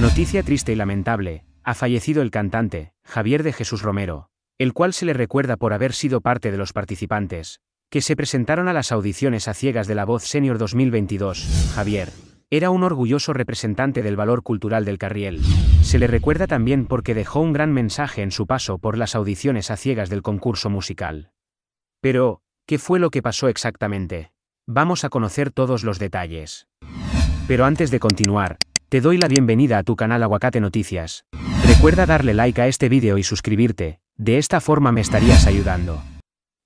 Noticia triste y lamentable, ha fallecido el cantante, Javier de Jesús Romero, el cual se le recuerda por haber sido parte de los participantes que se presentaron a las audiciones a ciegas de La Voz Senior 2022. Javier era un orgulloso representante del valor cultural del Carriel. Se le recuerda también porque dejó un gran mensaje en su paso por las audiciones a ciegas del concurso musical. Pero, ¿qué fue lo que pasó exactamente? Vamos a conocer todos los detalles. Pero antes de continuar, te doy la bienvenida a tu canal Aguacate Noticias. Recuerda darle like a este vídeo y suscribirte, de esta forma me estarías ayudando.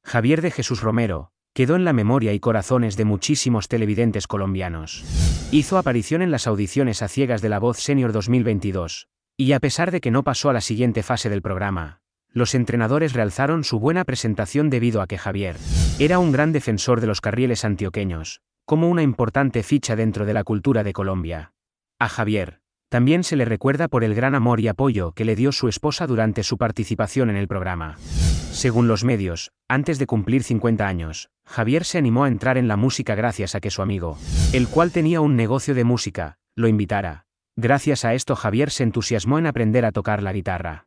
Javier de Jesús Romero quedó en la memoria y corazones de muchísimos televidentes colombianos. Hizo aparición en las audiciones a ciegas de La Voz Senior 2022, y a pesar de que no pasó a la siguiente fase del programa, los entrenadores realzaron su buena presentación debido a que Javier era un gran defensor de los carriles antioqueños, como una importante ficha dentro de la cultura de Colombia. A Javier también se le recuerda por el gran amor y apoyo que le dio su esposa durante su participación en el programa. Según los medios, antes de cumplir 50 años, Javier se animó a entrar en la música gracias a que su amigo, el cual tenía un negocio de música, lo invitara. Gracias a esto Javier se entusiasmó en aprender a tocar la guitarra.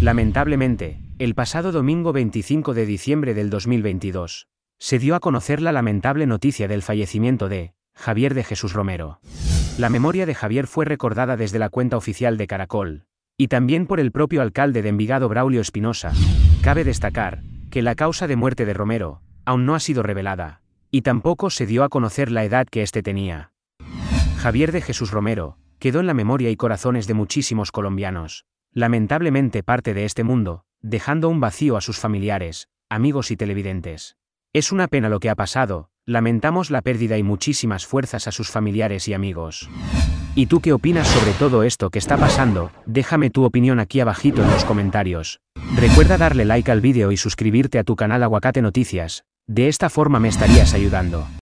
Lamentablemente, el pasado domingo 25 de diciembre del 2022, se dio a conocer la lamentable noticia del fallecimiento de Javier de Jesús Romero. La memoria de Javier fue recordada desde la cuenta oficial de Caracol, y también por el propio alcalde de Envigado Braulio Espinosa. Cabe destacar que la causa de muerte de Romero aún no ha sido revelada, y tampoco se dio a conocer la edad que éste tenía. Javier de Jesús Romero quedó en la memoria y corazones de muchísimos colombianos, lamentablemente parte de este mundo, dejando un vacío a sus familiares, amigos y televidentes. Es una pena lo que ha pasado. Lamentamos la pérdida y muchísimas fuerzas a sus familiares y amigos. ¿Y tú qué opinas sobre todo esto que está pasando? Déjame tu opinión aquí abajito en los comentarios. Recuerda darle like al vídeo y suscribirte a tu canal Aguacate Noticias, de esta forma me estarías ayudando.